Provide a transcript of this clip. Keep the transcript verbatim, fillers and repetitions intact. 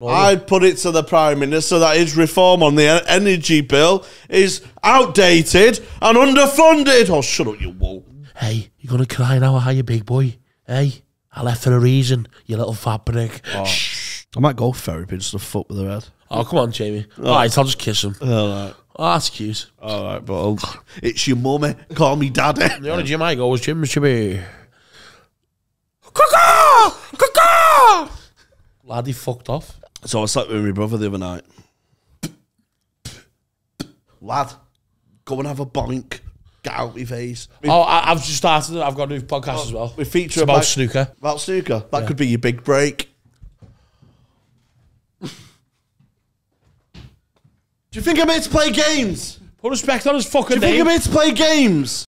Well, I'd put it to the Prime Minister that his reform on the energy bill is outdated and underfunded. Oh, shut up, you wolf. Hey, you're going to cry now, are you, big boy? Hey, I left for a reason, you little fat prick. Oh. Shh. I might go therapy and just a fuck with her head. Oh, come on, Jamie. Oh. All right, I'll just kiss him. All right. Oh, that's cute. All right, but I'll... it's your mummy. Call me daddy. The only gym I go is Jim Jimmy. Caca! Caca! Laddie fucked off. So I slept with my brother the other night. Lad, go and have a boink. Get out of your face. We've oh, I, I've just started. I've got a new podcast oh, as well. We feature it's about, about snooker. About snooker. That yeah. could be your big break. Do you think I'm here to play games? Put respect on his fucking name. Do you think I'm here to play games?